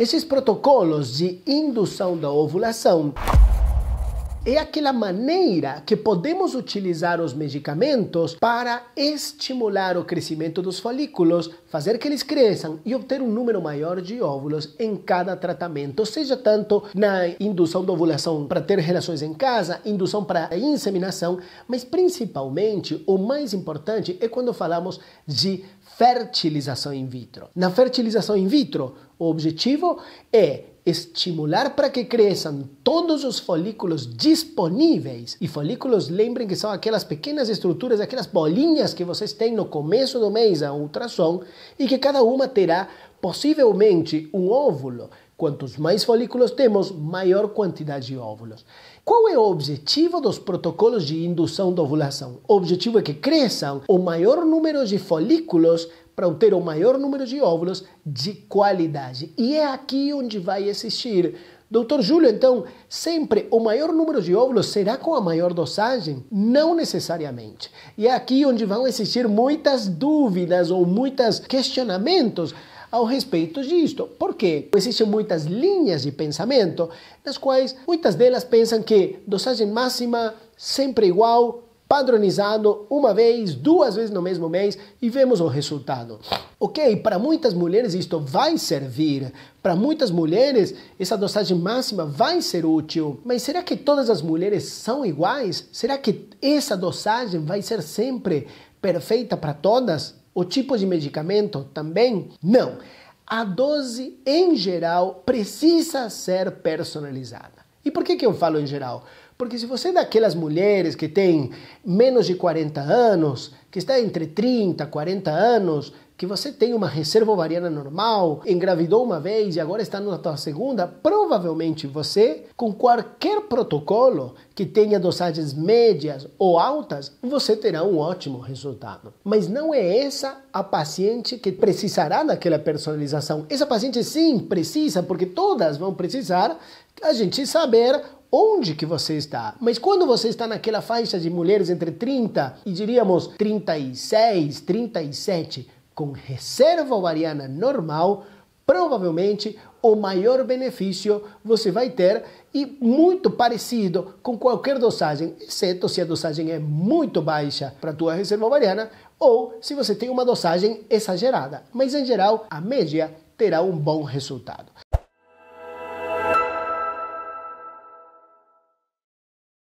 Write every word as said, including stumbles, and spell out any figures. Esses protocolos de indução da ovulação é aquela maneira que podemos utilizar os medicamentos para estimular o crescimento dos folículos, fazer que eles cresçam e obter um número maior de óvulos em cada tratamento, seja tanto na indução da ovulação para ter relações em casa, indução para inseminação, mas principalmente o mais importante é quando falamos de fertilização in vitro. Na fertilização in vitro, o objetivo é estimular para que crezcan todos los folículos disponibles. Y folículos, lembren que son aquellas pequeñas estructuras, aquellas bolinhas que vocês têm no começo do mês a ultrassom y que cada uma terá possivelmente um óvulo. Quantos mais folículos temos, maior quantidade de óvulos. Qual é o objetivo dos protocolos de indução da ovulação? O objetivo é que cresçam o maior número de folículos para obter o maior número de óvulos de qualidade. E é aqui onde vai existir. doutor Julio, então, sempre o maior número de óvulos será com a maior dosagem? Não necessariamente. E é aqui onde vão existir muitas dúvidas ou muitos questionamentos ao respeito disto, porque existem muitas linhas de pensamento, nas quais muitas delas pensam que dosagem máxima sempre igual, padronizado, uma vez, duas vezes no mesmo mês e vemos o resultado. Ok, para muitas mulheres isto vai servir, para muitas mulheres essa dosagem máxima vai ser útil, mas será que todas as mulheres são iguais? Será que essa dosagem vai ser sempre perfeita para todas? O tipo de medicamento também? Não. A dose, em geral, precisa ser personalizada. E por que que eu falo em geral? Porque se você é daquelas mulheres que tem menos de quarenta anos, que está entre trinta e quarenta anos, que você tem uma reserva ovariana normal, engravidou uma vez e agora está na sua segunda, provavelmente você, com qualquer protocolo que tenha dosagens médias ou altas, você terá um ótimo resultado. Mas não é essa a paciente que precisará daquela personalização. Essa paciente sim precisa, porque todas vão precisar, a gente saber onde que você está. Mas quando você está naquela faixa de mulheres entre trinta e diríamos trinta e seis, trinta e sete, com reserva ovariana normal, provavelmente o maior benefício você vai ter e muito parecido com qualquer dosagem, exceto se a dosagem é muito baixa para a tua reserva ovariana ou se você tem uma dosagem exagerada. Mas em geral, a média terá um bom resultado.